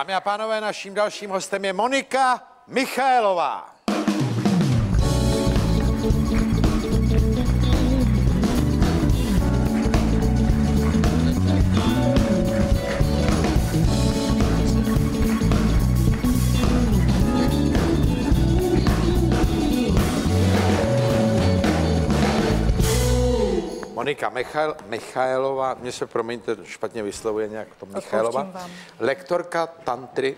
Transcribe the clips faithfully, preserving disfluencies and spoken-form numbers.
Dámy a pánové, naším dalším hostem je Monika Michaelová. Monika Michael, Michaelová, mě se, promiňte, špatně vyslovuje nějak to Michaelová, lektorka tantry,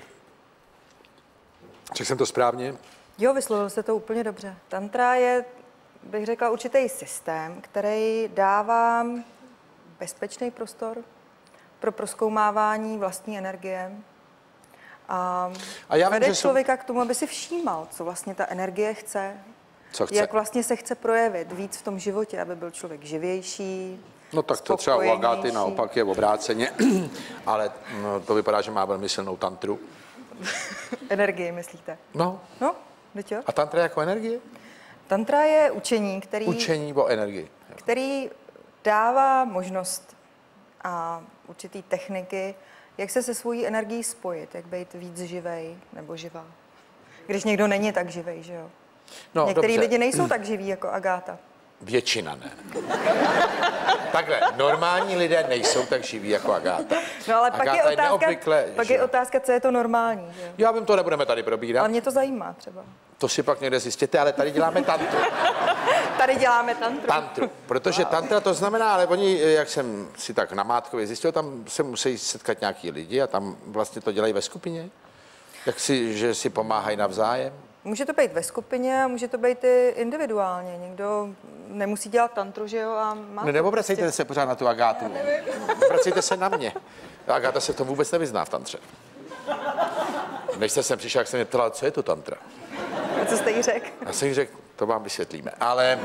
řekl jsem to správně? Jo, vyslovil jste to úplně dobře. Tantra je, bych řekla, určitý systém, který dává bezpečný prostor pro prozkoumávání vlastní energie a, a já vede vím, člověka jsem... k tomu, aby si všímal, co vlastně ta energie chce. Jak vlastně se chce projevit víc v tom životě, aby byl člověk živější, no tak to třeba u Agáty naopak je obráceně, ale no, to vypadá, že má velmi silnou tantru. Energii, myslíte? No. No, jo? A tantra jako energie? Tantra je učení, který... Učení o energii. Který dává možnost a určitý techniky, jak se se svojí energií spojit, jak být víc živej nebo živá. Když někdo není tak živej, že jo? No, některý lidi nejsou tak živí jako Agáta. Většina ne. Takhle, normální lidé nejsou tak živí jako Agáta. No ale Agáta pak, je otázka, je neobvykle, pak je otázka, co je to normální. Že? Já vím, to nebudeme tady probírat. Ale mě to zajímá třeba. To si pak někde zjistíte, ale tady děláme tantru. Tady děláme tantru. Tantru, protože wow. Tantra to znamená, ale oni, jak jsem si tak namátkově zjistil, tam se musí setkat nějaký lidi a tam vlastně to dělají ve skupině. Jak si, že si pomáhají navzájem. Může to být ve skupině a může to být i individuálně. Někdo nemusí dělat tantru, že jo, a má... Ne, nebo obracejte prostě... se pořád na tu Agátu. Obracejte se na mě. Agáta se to vůbec nevyzná v tantře. Než jste sem přišel, jak jsem mě ptala, co je to tantra. A co jste jí řekl? Já jsem jí řekl, to vám vysvětlíme, ale...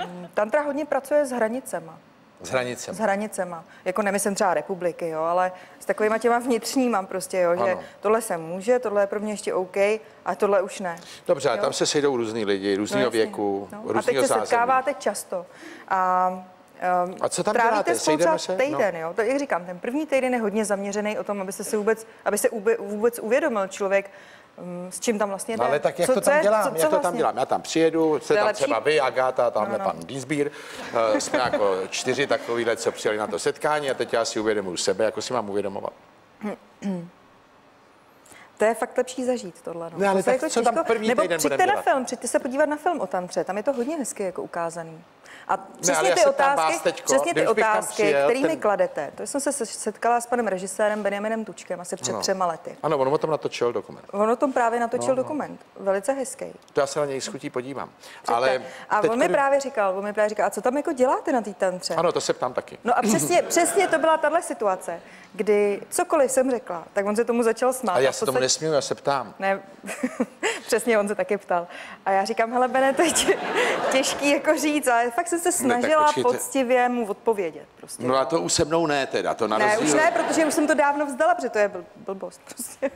Uh... Tantra hodně pracuje s hranicema. S hranicema. S hranicema. Jako nemyslím třeba republiky, jo, ale s takovýma těma vnitřníma prostě, jo, ano. Že tohle se může, tohle je pro mě ještě OK, a tohle už ne. Dobře, jo? Tam se sejdou různý lidi, různýho no, věku, no. různýho zázemí. A teď se setkáváte často. A, um, a co tam děláte? Sejdeme se? Týden, no. Jo. To, jak říkám, ten první týden je hodně zaměřený o tom, aby se si vůbec, aby se vůbec uvědomil člověk, s čím tam vlastně jde. Ale tak jak co, to tam dělám, co, co jak to vlastně? tam dělám, já tam přijedu, jste tam třeba vy, Agáta, tamhle no, no. pan Dienstbier, uh, jsme jako čtyři takovýhle, co přijeli na to setkání a teď já si uvědomuji sebe, jako si mám uvědomovat. To je fakt lepší zažít tohle. No. No, ale to tak, jako co tam první nebo přijďte na film, přijďte se podívat na film o tantře, tam je to hodně hezky jako ukázaný. A přesně ne, ty otázky, teďko, přesně ty otázky, přijel, který ten... mi kladete. To jsem se setkala s panem režisérem Benjaminem Tučkem asi před no. třema lety. Ano, on o tom natočil dokument. On o tom právě natočil no, no. dokument. Velice hezký. To já se na něj s chutí podívám. Ale a teď on mi právě říkal, on mi právě říkal, a co tam jako děláte na té tantře? Ano, to se ptám taky. No a přesně, přesně to byla tahle situace, kdy cokoliv jsem řekla, tak on se tomu začal smát. A já se tomu se... nesmím, já se ptám. Ne, přesně, on se taky ptal. A já říkám, hele Bene, to je těžký jako říct, ale fakt jsem se snažila ne, poctivě mu odpovědět. Prostě, no a to už se mnou ne teda, to na rozdíl. Ne, už ne, protože už jsem to dávno vzdala, protože to je bl blbost. Prostě.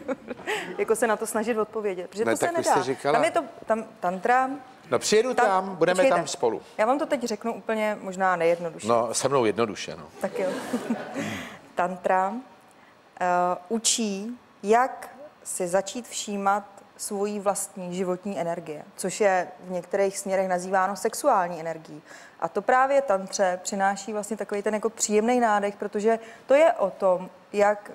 Jako se na to snažit odpovědět, protože ne, to se nedá. Říkala... Tam je to, tam, tantra... No přijedu tam, tam budeme počkejte. tam spolu. Já vám to teď řeknu úplně možná nejjednoduše. No se mnou jednoduše, no. Tak jo. Tantra uh, učí, jak si začít všímat svoji vlastní životní energie, což je v některých směrech nazýváno sexuální energií. A to právě tantře přináší vlastně takový ten jako příjemný nádech, protože to je o tom, jak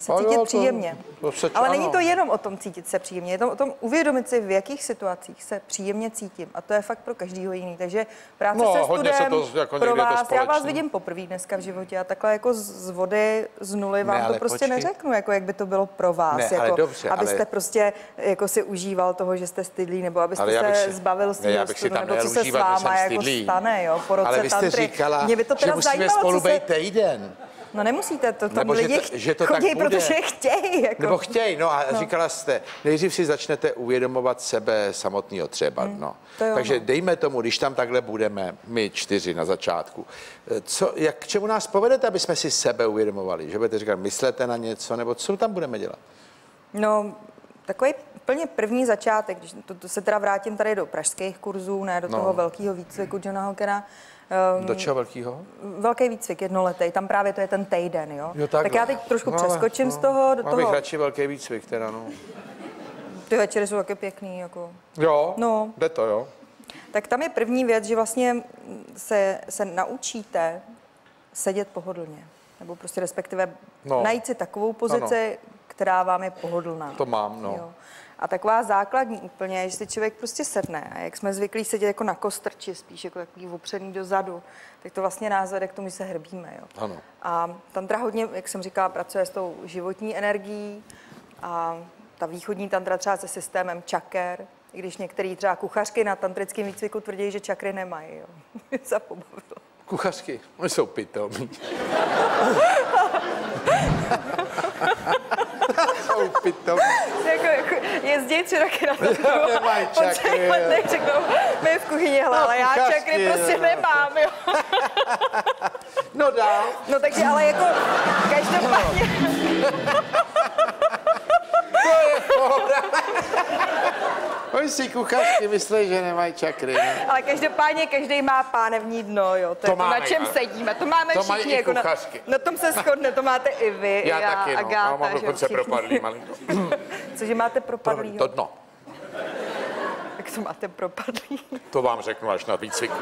se cítit jo, to, příjemně. To se, ale ano. není to jenom o tom cítit se příjemně, je to o tom uvědomit si, v jakých situacích se příjemně cítím. A to je fakt pro každýho jiný. Takže práce no, se studem to, jako pro vás, to já vás vidím poprvé dneska v životě a takhle jako z vody, z nuly vám ne, to prostě počkej. neřeknu, jako jak by to bylo pro vás. Ne, jako, dobře, abyste ale... prostě jako si užíval toho, že jste stydlí, nebo abyste se si, zbavil svého studu, nebo co se s váma jako stane, jo, po roce tantry. Mě by to teda zajímalo, No nemusíte, to tam lidi to, že to chodí, tak protože chtějí. Jako. Nebo chtějí, no a no. říkala jste, nejdřív si začnete uvědomovat sebe samotného třeba, hmm. no. Jo, Takže no. dejme tomu, když tam takhle budeme, my čtyři na začátku, co, jak, k čemu nás povedete, aby jsme si sebe uvědomovali? Že budete říkat, myslete na něco, nebo co tam budeme dělat? No, Takový plně první začátek, když to, to se teda vrátím tady do pražských kurzů, ne do no. toho velkého výcviku Johna Hoggera. Um, do čeho velkého? Velký výcvik, jednoletý, tam právě to je ten týden, jo? jo tak já teď trošku no, přeskočím no, z toho do toho. Mám bych radši velký výcvik teda, no. Ty večery jsou taky pěkný, jako. Jo, no. jde to, jo. Tak tam je první věc, že vlastně se, se naučíte sedět pohodlně. Nebo prostě respektive no. najít si takovou pozici, no, no. která vám je pohodlná. To mám, no. Jo. A taková základní úplně, že si člověk prostě sedne. A jak jsme zvyklí sedět jako na kostrči, spíš jako takový opřený dozadu, tak to vlastně nás vede k tomu, že se hrbíme, jo. Ano. A tantra hodně, jak jsem říkala, pracuje s tou životní energií a ta východní tantra třeba se systémem čaker, i když některé třeba kuchařky na tantrickém výcviku tvrdí, že čakry nemají, jo. Zapobavilo. Kuchařky, oni jsou pitomí. jsou pitomí. Jezdí tři roky na tantru, nemají čakry. My v kuchyni, hele, ale já čakry prostě nemám, jo. no dál. No takže, ale jako každopádně... Oni si kuchařky myslí, že nemají čakry. Ne? Ale každopádně každý má pánevní dno, jo. To, to je máme, na čem já. sedíme. To máme to všichni. Jako na, na tom se shodne, to máte i vy, já, já taky, no. Agáta. Já mám dokonce propadlý malinko. Cože máte propadlý? To, to dno. Jak to máte propadlý? To vám řeknu až na výcviku.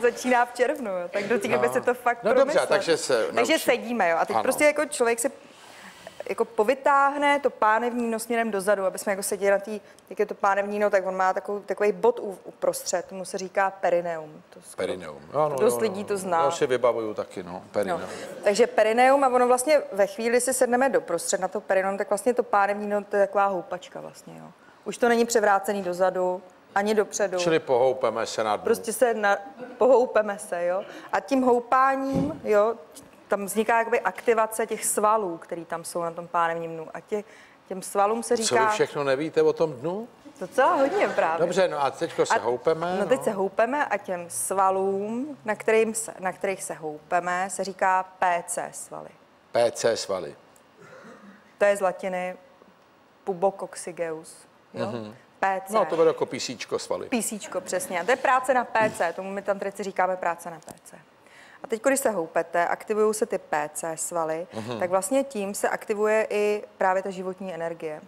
Začíná v červnu, jo. Tak do té doby se to fakt no, dobře, takže, se takže sedíme, jo. A teď ano. prostě jako člověk si jako povytáhne to pánevní dno směrem dozadu, aby jsme jako seděli na tý, jak je to pánevní dno, tak on má takový, takový bod uprostřed, tomu se říká perineum. To skoro, perineum, ano, dost ano, lidí ano, to zná. Já si vybavuju taky, no, perineum. No. Takže perineum a ono vlastně ve chvíli, si sedneme doprostřed na to perineum, tak vlastně to pánevní dno, to je taková houpačka vlastně, jo. Už to není převrácený dozadu, ani dopředu. Čili pohoupeme se na dnu. Prostě se na, pohoupeme se, jo. A tím houpáním, jo, tam vzniká jakoby aktivace těch svalů, které tam jsou na tom pánevním dnu. A tě, těm svalům se říká... Co vy všechno nevíte o tom dnu? To celá hodně právě. Dobře, no a teďko se a, houpeme. No teď no. se houpeme a těm svalům, na, kterým se, na kterých se houpeme, se říká P C svaly. P C svaly. To je z latiny pubocoxigeus. Mm-hmm. P C. No to bude jako písíčko svaly. Písíčko, přesně. A to je práce na P C, tomu my tantrici říkáme práce na P C. A teď, když se houpete, aktivují se ty P C svaly, mm-hmm. tak vlastně tím se aktivuje i právě ta životní energie.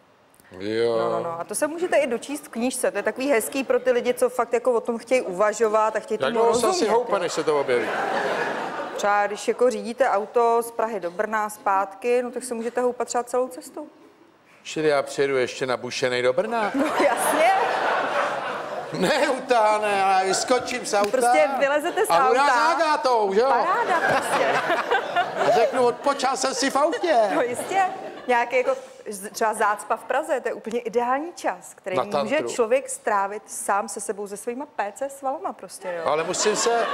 Jo. No, no, no. A to se můžete i dočíst v knížce. To je takový hezký pro ty lidi, co fakt jako o tom chtějí uvažovat a chtějí tomu rozumět. Tak to se asi houpe, než se to objeví. Třeba když jako řídíte auto z Prahy do Brna zpátky, no tak se můžete houpat třeba celou cestu. Čili já přijedu ještě nabušenej do Brna. No jasně. Neutáhne, ale vyskočím z auta. Prostě vylezete z auta. A budu s Agátou, že jo? Paráda prostě. A řeknu, odpočal jsem si v autě. No jistě. Nějaký jako třeba zácpa v Praze, to je úplně ideální čas, který může člověk strávit sám se sebou, se svýma P C svalama prostě, jo. Ale musím se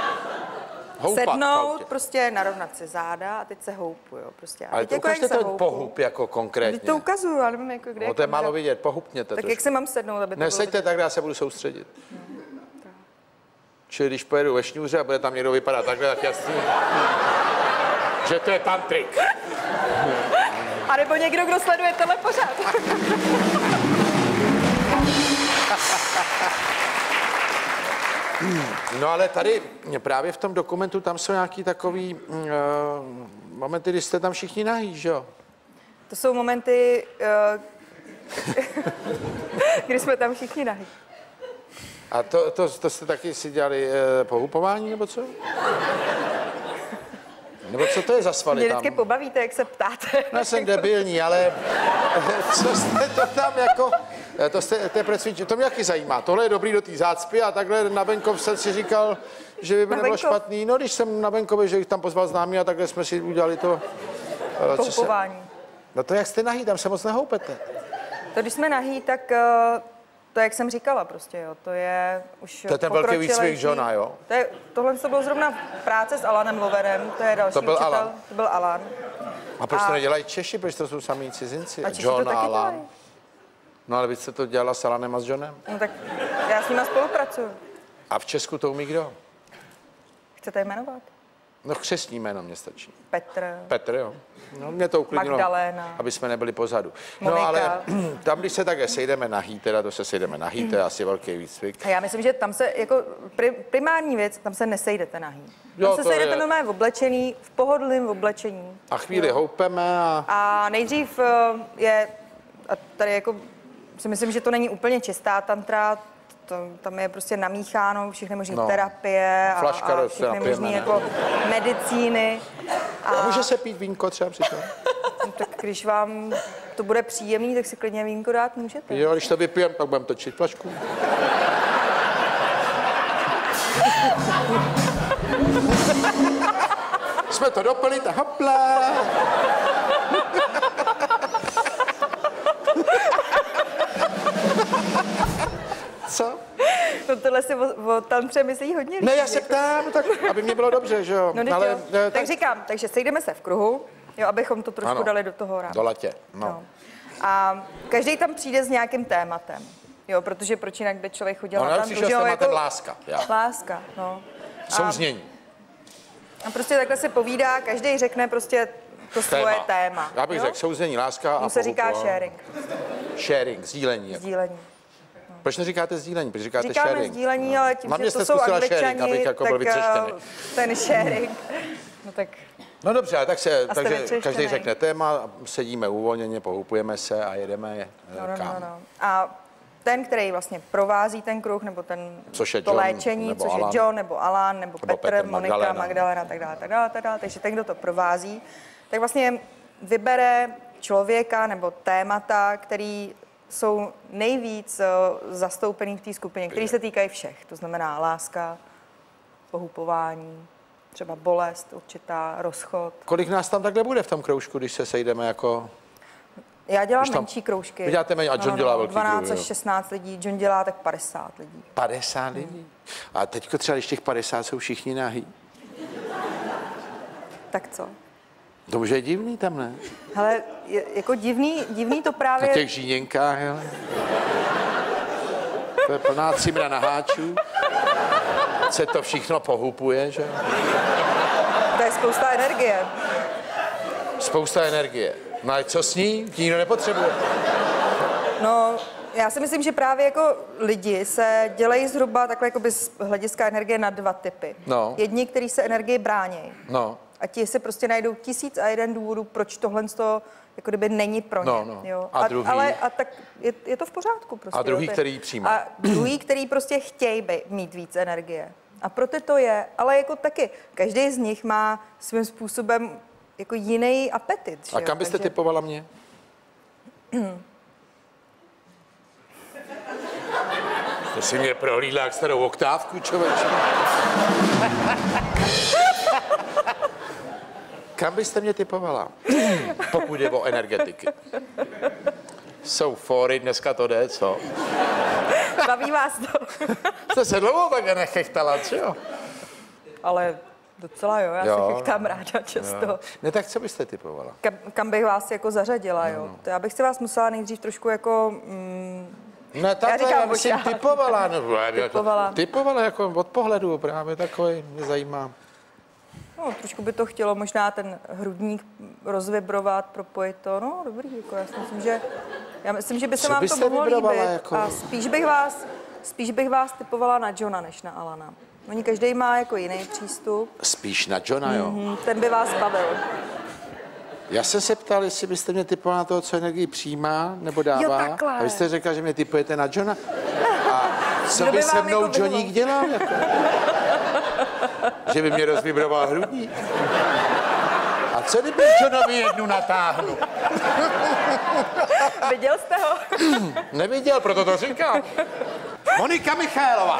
houpat. Sednout, prostě narovnat si záda a teď se houpu, jo. Prostě. A ale teď to ukažte jako, ten pohup jako konkrétně. Teď to ukazuju, já nevím, jako kde. No to je málo vidět, pohupněte. Tak trošku. Jak se mám sednout, aby to Neseďte bylo... tak, já se budu soustředit. No, tak. Čili když pojedu ve šňůře a bude tam někdo vypadat takhle, tak jasný, že to je tantrik. A nebo někdo, kdo sleduje tenhle pořád. No ale tady právě v tom dokumentu tam jsou nějaký takový uh, momenty, kdy jste tam všichni nahý, že jo? To jsou momenty, uh, kdy jsme tam všichni nahý. A to, to, to jste taky si dělali uh, pohupování, nebo co? Nebo co to je za svaly tam? Mě vždycky pobavíte, jak se ptáte. No, jsem debilní, ale co jste to tam jako... To, jste, to, je to mě taky zajímá. Tohle je dobrý do té zácpy a takhle na venkov jsem si říkal, že by, by nebylo špatný. No, když jsem na venkově, že jich tam pozval známý a takhle jsme si udělali to... Poupování. Se... No to jak jste nahý, tam se moc nehoupete. To když jsme nahý, tak to, jak jsem říkala prostě, jo, to je už to je ten velký výcvik Johna, jo? To je, tohle to bylo zrovna práce s Alanem Loverem, to je další to byl učitel. Alan. To byl Alan. A proč a... to nedělají Češi, protože to jsou samý cizinci? A Češi John to taky Alan. Dělají. No ale vy jste to dělala s Alanem a s Johnem? No tak já s nima spolupracuju. A v Česku to umí kdo? Chcete jmenovat? No křestní jméno mě stačí. Petr. Petr, jo. No, mě to uklidnilo, Magdaléna. Aby jsme nebyli pozadu. Monika. No ale tam, když se také sejdeme nahý, teda to se sejdeme nahý, to je asi velký výcvik. A já myslím, že tam se, jako primární věc, tam se nesejdete nahý. Tam jo, se sejdete normálně v oblečení, v pohodlném oblečení. A chvíli jo. houpeme a... A nejdřív je, a tady jako si myslím, že to není úplně čistá tantra, tam je prostě namícháno všechny možné no. terapie a, a všechny možné jako medicíny. A... a může se pít vínko třeba přitom? No, tak když vám to bude příjemný, tak si klidně vínko dát můžete. Jo, když to vypijem, tak budeme točit flašku. Jsme to doplnit a hopla! Co? No tohle si o, o tantře myslí hodně. Ne, já se ptám, tak aby mě bylo dobře, že jo. No, ale, jo. Tak, tak říkám, takže sejdeme se v kruhu, jo, abychom to trošku ano, dali do toho rámu. Do latě, no. no. A každý tam přijde s nějakým tématem, jo, protože proč jinak by člověk chodil no, na tantru, že jo. No, jako... láska. Já. Láska, no. A, souznění. A prostě takhle se povídá, každý řekne prostě to téma. svoje téma. Já bych jo? řekl souznění, láska a mu se říká sharing. Sharing, sdílení. Sdílení. Proč neříkáte sdílení? Proč říkáte Říkáme sharing? sdílení, ale tím, na že to jsou Angličani, abych jako tak byl ten sharing. No tak... No dobře, tak se, takže každý řekne téma, sedíme uvolněně, pohupujeme se a jedeme no, no, kam. No, no. A ten, který vlastně provází ten kruh, nebo ten, je to John, léčení, nebo což Alan, je John, nebo Alan, nebo, nebo Petr, Petr, Monika, Magdalena, Magdalena tak dále, tak dále, tak dále. Takže ten, kdo to provází, tak vlastně vybere člověka nebo témata, který jsou nejvíc zastoupený v té skupině, který se týkají všech. To znamená láska, pohupování, třeba bolest určitá, rozchod. Kolik nás tam takhle bude v tom kroužku, když se sejdeme jako... Já dělám tam... menší kroužky. Vy děláte menší, a John no, no, dělá velký dvanáct až šestnáct lidí, John dělá tak padesát lidí. padesát lidí? Hmm. A teďko třeba, když těch padesát jsou všichni nahý. Tak co? To už je divný tam, ne? Hele, je, jako divný, divný to právě... Na těch žíněnkách, hele. To je plná cimra na háčů. Se to všechno pohupuje, že? To je spousta energie. Spousta energie. No a co s ní? Ti nikdo nepotřebuje. No, já si myslím, že právě jako lidi se dělají zhruba takhle jako z hlediska energie na dva typy. No. Jedni, kteří se energii brání. No. A ti se prostě najdou tisíc a jeden důvodů, proč tohle to, jako kdyby není pro ně. No, no. Jo. A, a druhý... Ale a tak je, je to v pořádku. Prostě, a druhý, jo, který přijme. A druhý, který prostě chtějí mít víc energie. A proto to je, ale jako taky, každý z nich má svým způsobem jako jiný apetit. A jo? Kam byste Takže... typovala mě? To si mě prohlídla jak starou oktávku, člověče. Kam byste mě typovala, pokud jde o energetiky? Jsou fóry, dneska to jde, co? Baví vás to. Jste se dlouho také nechechtala, co jo? Ale docela jo, já jo. se chechtám ráda často. Jo. Ne, tak co byste typovala? Kam, kam bych vás jako zařadila, jo? No. To já bych si vás musela nejdřív trošku jako... Mm, Ne, tak já, říkám, já myslím, já. typovala, no, typovala. Typovala jako od pohledu, právě takový, mě zajímá. No, trošku by to chtělo možná ten hrudník rozvibrovat, propojit to, no dobrý, jako já si myslím, že, já myslím, že by se vám to mohlo líbit. Jako... A spíš bych, vás, spíš bych vás typovala na Johna, než na Alana. Oni každý má jako jiný přístup. Spíš na Johna, jo? Mm-hmm, ten by vás bavil. Já jsem se ptal, jestli byste mě typovala na toho, co energii přijímá nebo dává. Jo, takhle. A vy jste řekla, že mě typujete na Johna. A co by se mnou jako Johník dělal? Jako? Že by mě rozvibroval hrudník. A co kdyby Johnovi jednu natáhnu? Viděl jste ho? Neviděl, proto to říkám. Monika Michaelová.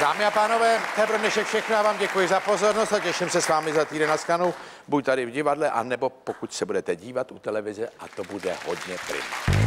Dámy a pánové, to je pro dnešek všechno. Já vám děkuji za pozornost a těším se s vámi za týden na Skanu. Buď tady v divadle, anebo pokud se budete dívat u televize, a to bude hodně prim.